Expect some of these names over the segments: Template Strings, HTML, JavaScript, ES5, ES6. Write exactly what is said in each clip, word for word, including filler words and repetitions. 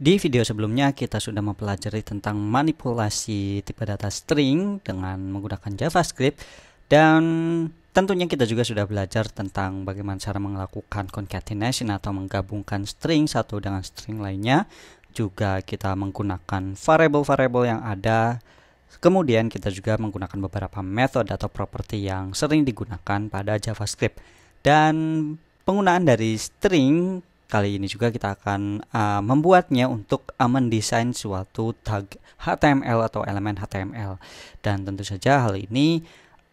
Di video sebelumnya kita sudah mempelajari tentang manipulasi tipe data string dengan menggunakan JavaScript, dan tentunya kita juga sudah belajar tentang bagaimana cara melakukan concatenation atau menggabungkan string satu dengan string lainnya. Juga kita menggunakan variable-variable yang ada. Kemudian kita juga menggunakan beberapa metode atau properti yang sering digunakan pada JavaScript. Dan penggunaan dari string kali ini juga kita akan uh, membuatnya untuk uh, mendesain suatu tag H T M L atau elemen H T M L. Dan tentu saja hal ini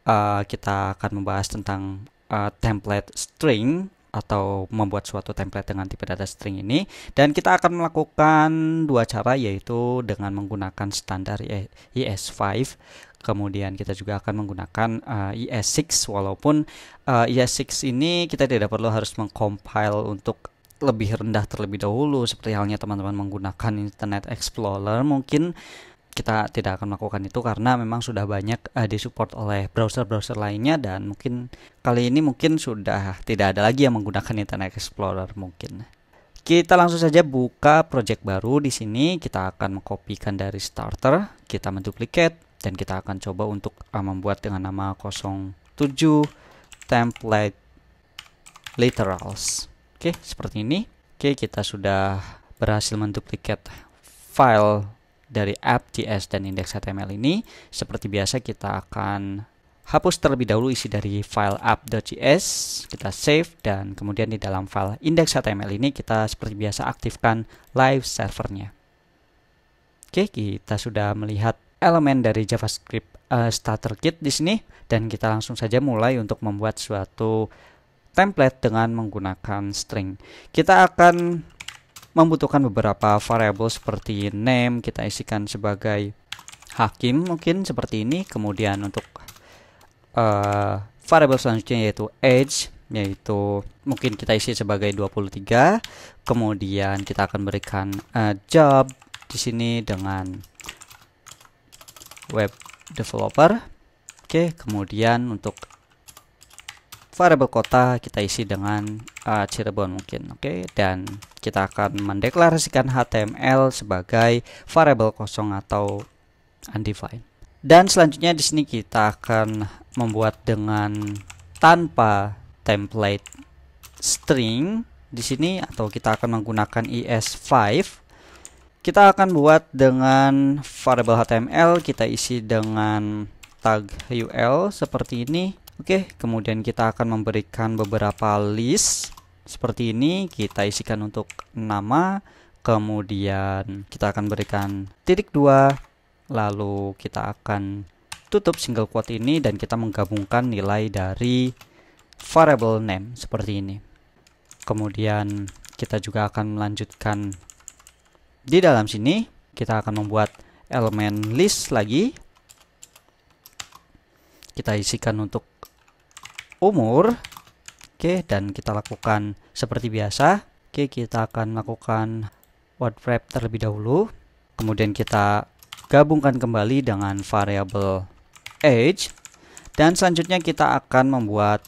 uh, kita akan membahas tentang uh, template string atau membuat suatu template dengan tipe data string ini. Dan kita akan melakukan dua cara, yaitu dengan menggunakan standar E S five. Kemudian kita juga akan menggunakan uh, E S six, walaupun uh, E S six ini kita tidak perlu harus mengcompile untuk lebih rendah terlebih dahulu, seperti halnya teman-teman menggunakan Internet Explorer. Mungkin kita tidak akan melakukan itu karena memang sudah banyak uh, disupport oleh browser-browser lainnya, dan mungkin kali ini mungkin sudah tidak ada lagi yang menggunakan Internet Explorer. Mungkin kita langsung saja buka project baru. Di sini kita akan mengkopikan dari starter, kita menduplikat, dan kita akan coba untuk uh, membuat dengan nama nol tujuh template literals. Oke, seperti ini. Oke, kita sudah berhasil menduplikat file dari app.js dan index.html ini. Seperti biasa, kita akan hapus terlebih dahulu isi dari file app.js, kita save, dan kemudian di dalam file index.html ini kita seperti biasa aktifkan live servernya. Oke, kita sudah melihat elemen dari JavaScript uh, starter kit di sini, dan kita langsung saja mulai untuk membuat suatu template dengan menggunakan string. Kita akan membutuhkan beberapa variabel seperti name, kita isikan sebagai hakim mungkin seperti ini. Kemudian untuk uh, variabel selanjutnya yaitu age, yaitu mungkin kita isi sebagai dua puluh tiga. Kemudian kita akan berikan uh, job di sini dengan web developer. Oke, kemudian untuk variabel kota kita isi dengan uh, Cirebon mungkin. Oke, dan kita akan mendeklarasikan H T M L sebagai variabel kosong atau undefined. Dan selanjutnya di sini kita akan membuat dengan tanpa template string di sini, atau kita akan menggunakan E S five. Kita akan buat dengan variabel H T M L, kita isi dengan tag U L seperti ini. Oke, kemudian kita akan memberikan beberapa list seperti ini. Kita isikan untuk nama, kemudian kita akan berikan titik dua, lalu kita akan tutup single quote ini, dan kita menggabungkan nilai dari variable name seperti ini. Kemudian kita juga akan melanjutkan di dalam sini, kita akan membuat elemen list lagi. Kita isikan untuk umur. Oke, dan kita lakukan seperti biasa. Oke, kita akan lakukan word wrap terlebih dahulu, kemudian kita gabungkan kembali dengan variabel age, dan selanjutnya kita akan membuat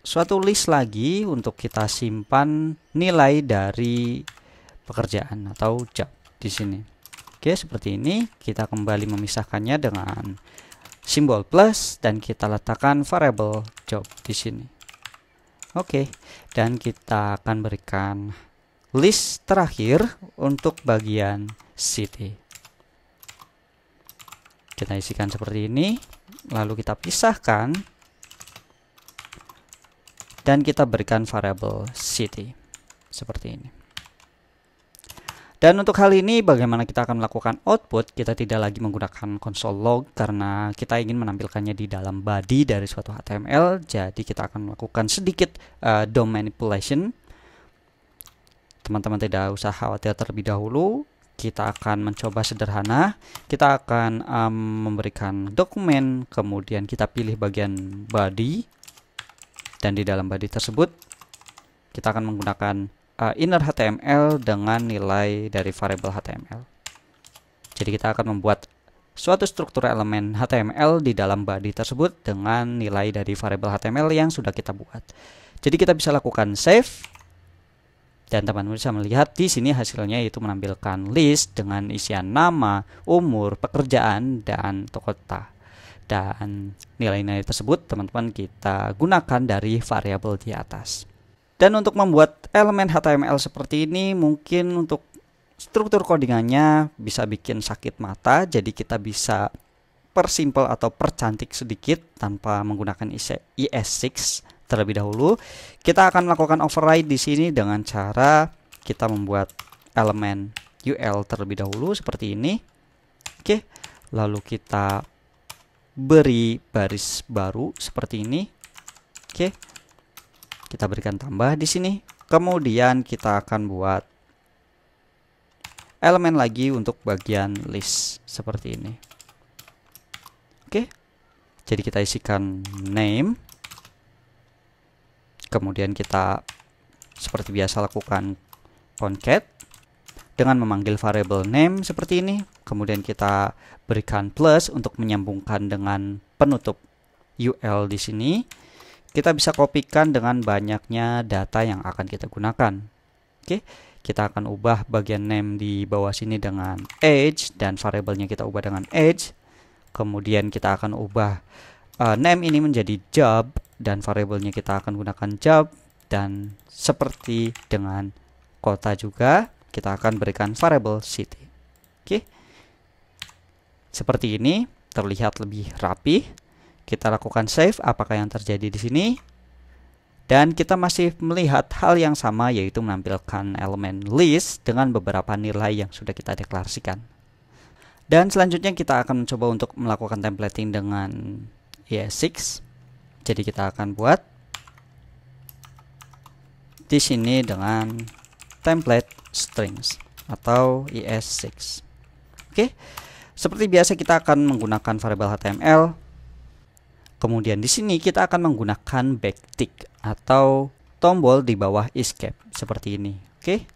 suatu list lagi untuk kita simpan nilai dari pekerjaan atau job di sini. Oke, seperti ini. Kita kembali memisahkannya dengan simbol plus, dan kita letakkan variable job di sini. Oke, dan kita akan berikan list terakhir untuk bagian city. Kita isikan seperti ini, lalu kita pisahkan, dan kita berikan variable city seperti ini. Dan untuk hal ini, bagaimana kita akan melakukan output, kita tidak lagi menggunakan console log karena kita ingin menampilkannya di dalam body dari suatu H T M L. Jadi kita akan melakukan sedikit uh, D O M manipulation. Teman-teman tidak usah khawatir terlebih dahulu. Kita akan mencoba sederhana. Kita akan um, memberikan dokumen, kemudian kita pilih bagian body, dan di dalam body tersebut kita akan menggunakan Uh, inner H T M L dengan nilai dari variabel H T M L. Jadi kita akan membuat suatu struktur elemen H T M L di dalam body tersebut dengan nilai dari variabel H T M L yang sudah kita buat. Jadi kita bisa lakukan save, Dan teman-teman bisa melihat di sini hasilnya yaitu menampilkan list dengan isian nama, umur, pekerjaan, dan kota. Dan nilai-nilai tersebut teman-teman kita gunakan dari variabel di atas. Dan untuk membuat elemen H T M L seperti ini mungkin untuk struktur codingannya bisa bikin sakit mata. Jadi kita bisa persimpel atau percantik sedikit tanpa menggunakan E S six terlebih dahulu. Kita akan lakukan override di sini dengan cara kita membuat elemen U L terlebih dahulu seperti ini. Oke, lalu kita beri baris baru seperti ini. Oke, kita berikan tambah di sini. Kemudian kita akan buat elemen lagi untuk bagian list seperti ini. Oke, jadi kita isikan name. Kemudian kita seperti biasa lakukan concat dengan memanggil variable name seperti ini. Kemudian kita berikan plus untuk menyambungkan dengan penutup U L di sini. Kita bisa kopikan dengan banyaknya data yang akan kita gunakan. Oke, kita akan ubah bagian name di bawah sini dengan age, dan variabelnya kita ubah dengan age. Kemudian kita akan ubah uh, name ini menjadi job, dan variabelnya kita akan gunakan job. Dan seperti dengan kota juga, kita akan berikan variable city. Oke, seperti ini terlihat lebih rapi. Kita lakukan save. Apakah yang terjadi di sini? Dan kita masih melihat hal yang sama, yaitu menampilkan elemen list dengan beberapa nilai yang sudah kita deklarasikan. Dan selanjutnya kita akan mencoba untuk melakukan templating dengan E S six. Jadi kita akan buat di sini dengan template strings atau E S six. Oke, seperti biasa kita akan menggunakan variabel H T M L. Kemudian di sini kita akan menggunakan backtick atau tombol di bawah escape seperti ini. Oke,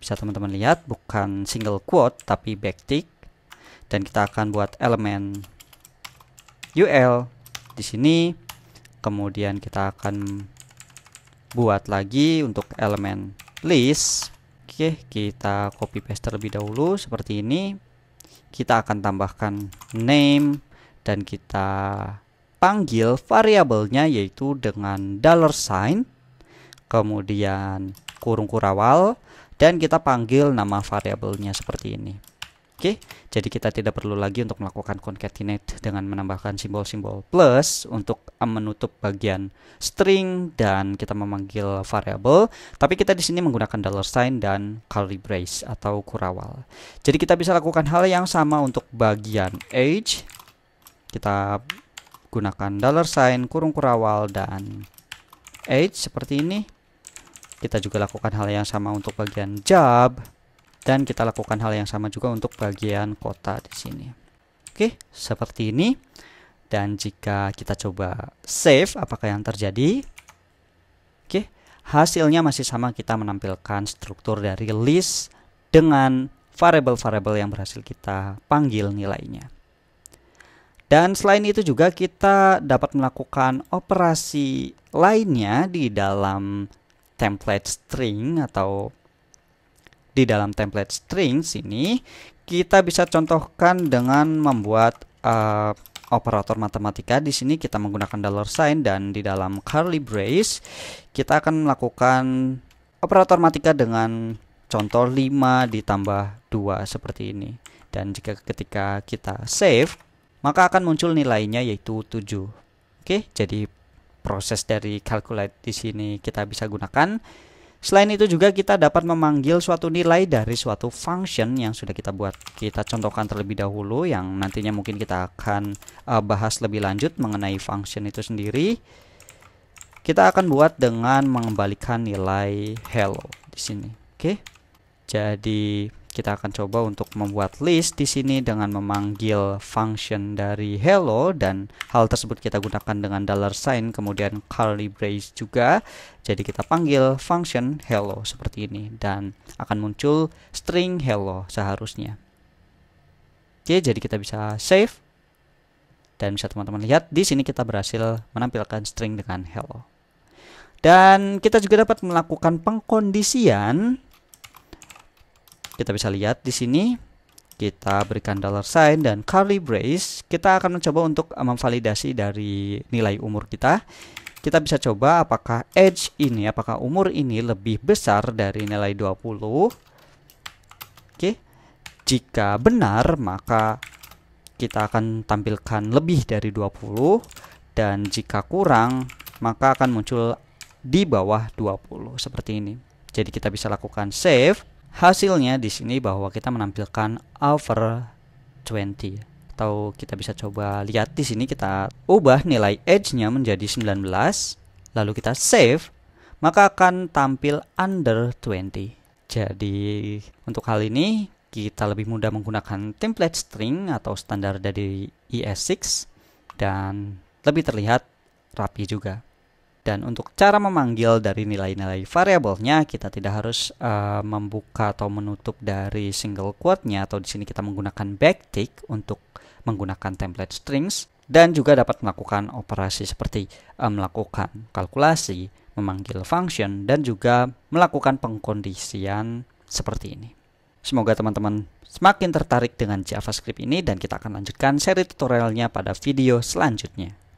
bisa teman-teman lihat bukan single quote tapi backtick. Dan kita akan buat elemen U L di sini. Kemudian kita akan buat lagi untuk elemen list. Oke, kita copy paste terlebih dahulu seperti ini. Kita akan tambahkan name dan kita panggil variabelnya yaitu dengan dollar sign, kemudian kurung kurawal, dan kita panggil nama variabelnya seperti ini. Oke, jadi kita tidak perlu lagi untuk melakukan concatenate dengan menambahkan simbol-simbol plus untuk menutup bagian string dan kita memanggil variabel, tapi kita di sini menggunakan dollar sign dan curly brace atau kurawal. Jadi kita bisa lakukan hal yang sama untuk bagian age. Kita gunakan dollar sign, kurung kurawal, dan age seperti ini. Kita juga lakukan hal yang sama untuk bagian job. Dan kita lakukan hal yang sama juga untuk bagian kota di sini. Oke, seperti ini. Dan jika kita coba save, apakah yang terjadi? Oke, hasilnya masih sama, kita menampilkan struktur dari list dengan variabel-variabel yang berhasil kita panggil nilainya. Dan selain itu juga kita dapat melakukan operasi lainnya di dalam template string atau di dalam template strings ini. Kita bisa contohkan dengan membuat uh, operator matematika. Di sini kita menggunakan dollar sign dan di dalam curly brace kita akan melakukan operator matematika dengan contoh lima ditambah dua seperti ini. Dan jika ketika kita save, maka akan muncul nilainya yaitu tujuh. Oke, jadi proses dari calculate di sini kita bisa gunakan. Selain itu juga kita dapat memanggil suatu nilai dari suatu function yang sudah kita buat. Kita contohkan terlebih dahulu yang nantinya mungkin kita akan uh, bahas lebih lanjut mengenai function itu sendiri. Kita akan buat dengan mengembalikan nilai hello di sini. Oke. Jadi kita akan coba untuk membuat list di sini dengan memanggil function dari hello, dan hal tersebut kita gunakan dengan dollar sign kemudian curly brace juga. Jadi kita panggil function hello seperti ini dan akan muncul string hello seharusnya. Oke, jadi kita bisa save dan bisa teman-teman lihat di sini kita berhasil menampilkan string dengan hello. Dan kita juga dapat melakukan pengkondisian. Kita bisa lihat di sini. Kita berikan dollar sign dan curly brace. Kita akan mencoba untuk memvalidasi dari nilai umur kita. Kita bisa coba apakah age ini, apakah umur ini lebih besar dari nilai dua puluh. Oke. Jika benar, maka kita akan tampilkan lebih dari dua puluh. Dan jika kurang, maka akan muncul di bawah dua puluh seperti ini. Jadi kita bisa lakukan save. Hasilnya di sini bahwa kita menampilkan over dua puluh. Atau kita bisa coba lihat di sini, kita ubah nilai age-nya menjadi sembilan belas, lalu kita save, maka akan tampil under dua puluh. Jadi untuk hal ini kita lebih mudah menggunakan template string atau standar dari E S enam dan lebih terlihat rapi juga. Dan untuk cara memanggil dari nilai-nilai variabelnya, kita tidak harus uh, membuka atau menutup dari single quote-nya, atau di sini kita menggunakan backtick untuk menggunakan template strings, dan juga dapat melakukan operasi seperti uh, melakukan kalkulasi, memanggil function, dan juga melakukan pengkondisian seperti ini. Semoga teman-teman semakin tertarik dengan JavaScript ini, dan kita akan lanjutkan seri tutorialnya pada video selanjutnya.